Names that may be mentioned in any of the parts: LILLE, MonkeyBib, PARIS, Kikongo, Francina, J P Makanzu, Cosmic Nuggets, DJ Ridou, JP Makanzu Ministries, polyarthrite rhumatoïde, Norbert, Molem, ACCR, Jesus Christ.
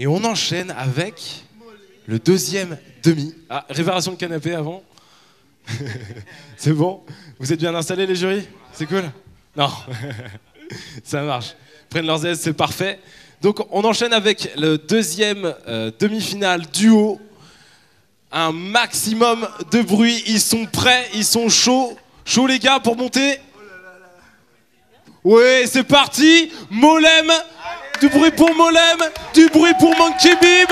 Et on enchaîne avec le deuxième demi. Ah, réparation de canapé avant. C'est bon? Vous êtes bien installés les jurys? C'est cool? Non. Ça marche. Prennent leurs aises, c'est parfait. Donc on enchaîne avec le deuxième demi-finale duo. Un maximum de bruit. Ils sont prêts, ils sont chauds. Chauds les gars pour monter? Ouais, c'est parti. Molem. Du bruit pour Molem, du bruit pour MonkeyBib.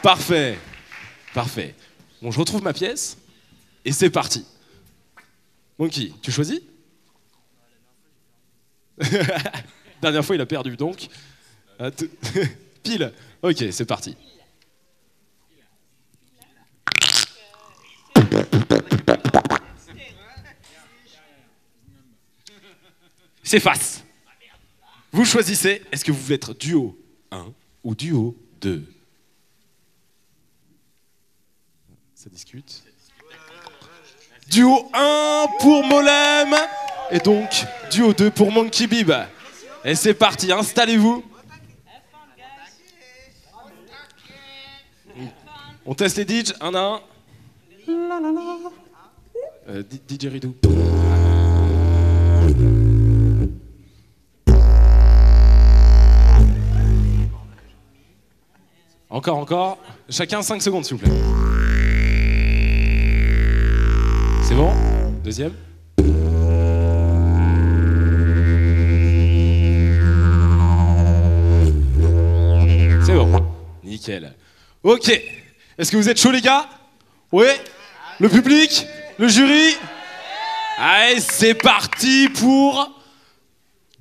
Parfait, parfait. Bon, je retrouve ma pièce et c'est parti. Monkey, tu choisis? Dernière fois, il a perdu, donc. Pile. Ok, c'est parti. C'est face. Vous choisissez, est-ce que vous voulez être duo 1 ou duo 2? Ça discute. Duo 1 pour Molem et donc duo 2 pour MonkeyBib. Et c'est parti, installez-vous. On teste les DJ, un à un. DJ Ridou. Encore, encore. Chacun 5 secondes, s'il vous plaît. C'est bon? Deuxième. C'est bon. Nickel. Ok. Est-ce que vous êtes chauds, les gars? Oui? Le public? Le jury? Allez, c'est parti pour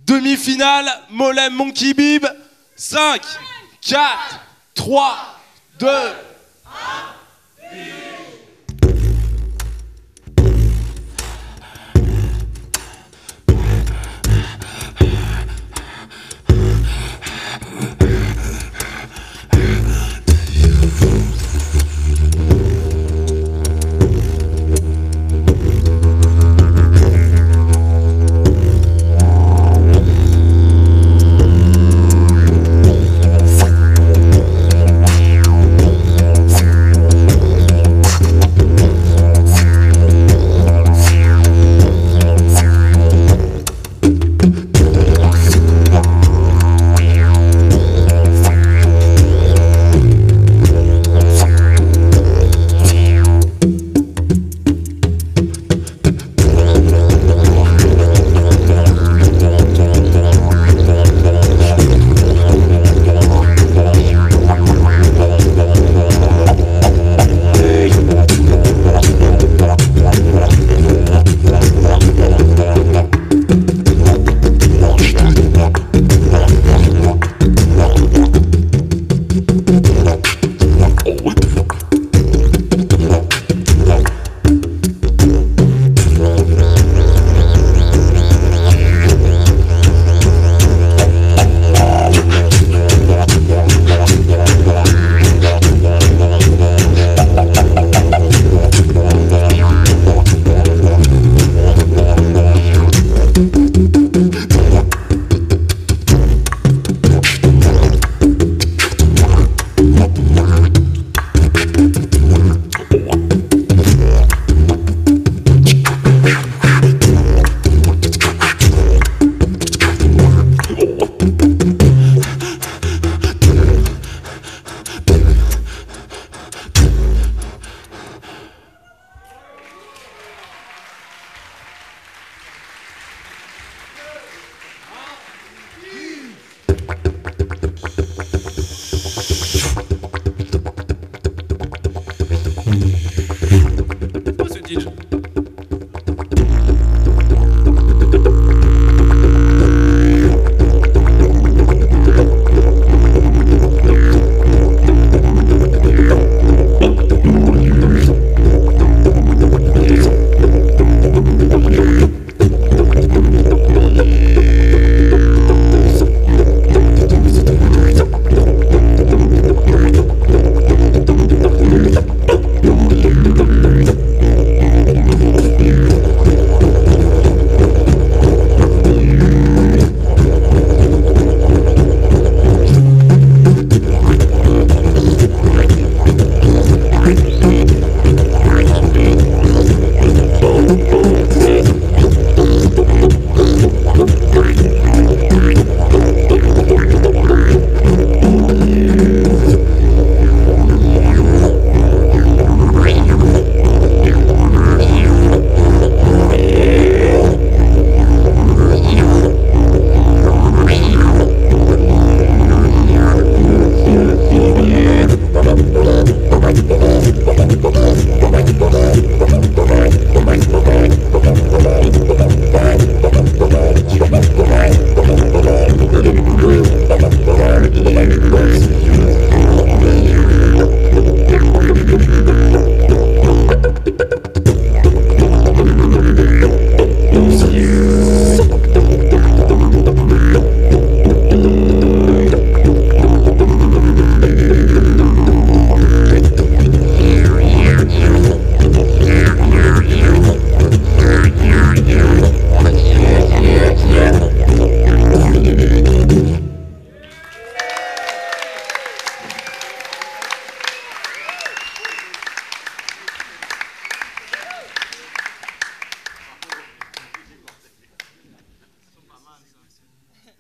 demi-finale. Molem MonkeyBib. 5, 4... 3, 2, 1,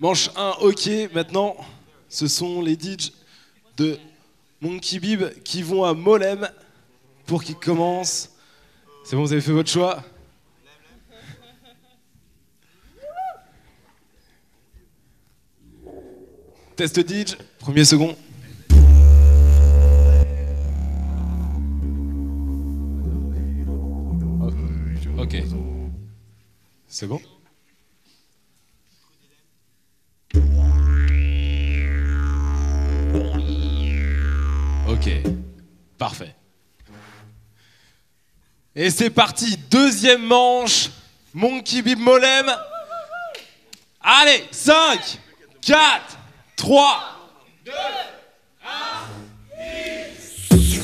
Manche 1, ok. Maintenant, ce sont les DJ de MonkeyBib qui vont à Molem pour qu'ils commencent. C'est bon, vous avez fait votre choix? Test DJ, premier second. Ok. C'est bon? Ok, parfait. Et c'est parti, deuxième manche, MonkeyBib Molem. Allez, 5, 4, 3, 2, 1, 10.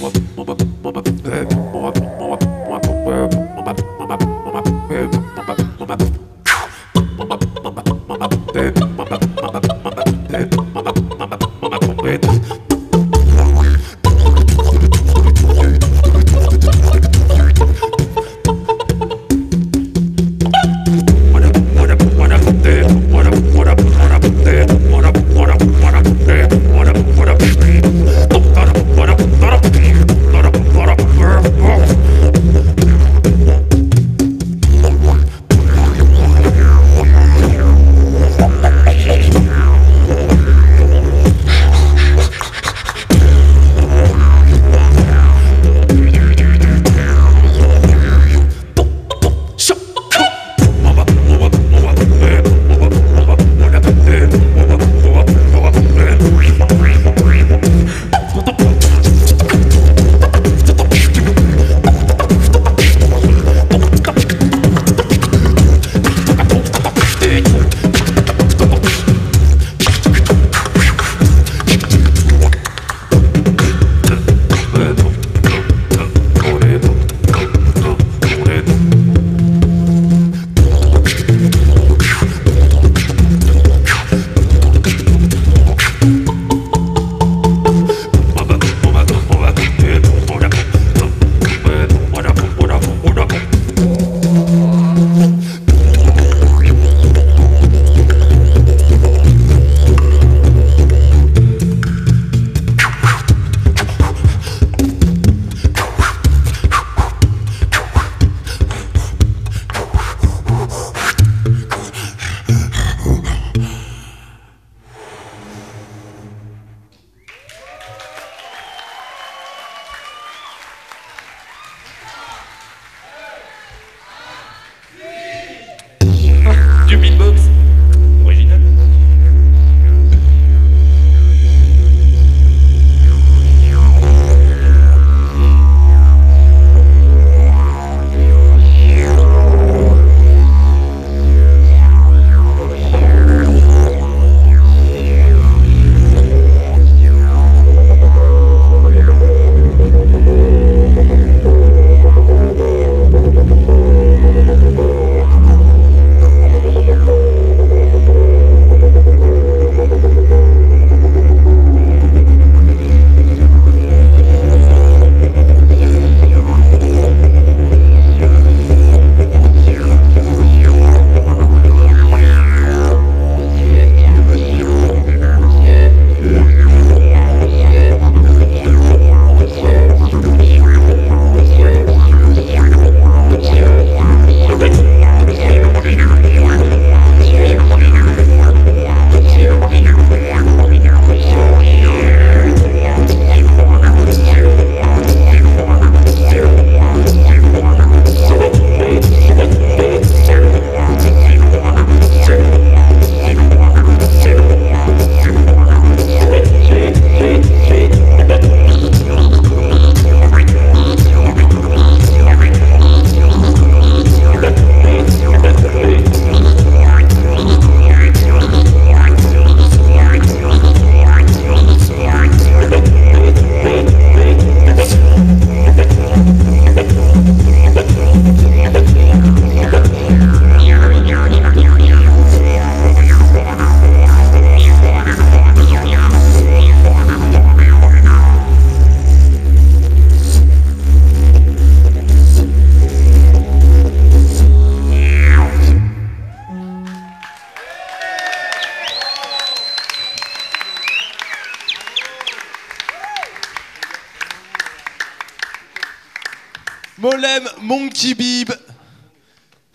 Molem, MonkeyBib,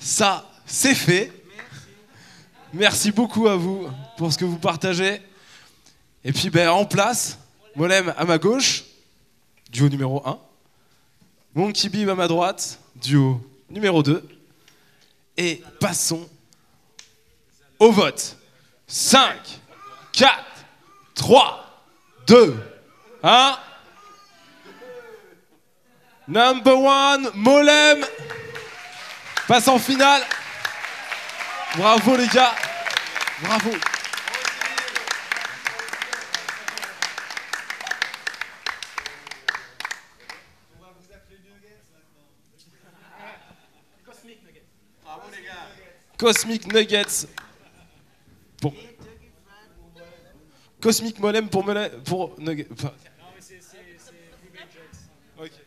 ça c'est fait. Merci beaucoup à vous pour ce que vous partagez. Et puis ben, en place, Molem à ma gauche, duo numéro 1. MonkeyBib à ma droite, duo numéro 2. Et passons au vote. 5, 4, 3, 2, 1. Number 1, Molem passe en finale. Bravo les gars, bravo. On va vous appeler Nuggets maintenant. Cosmic Nuggets. Bravo les gars. Cosmic Nuggets. Pour... Cosmic Molem pour Nuggets. Enfin... Non mais c'est Nuggets. Ok.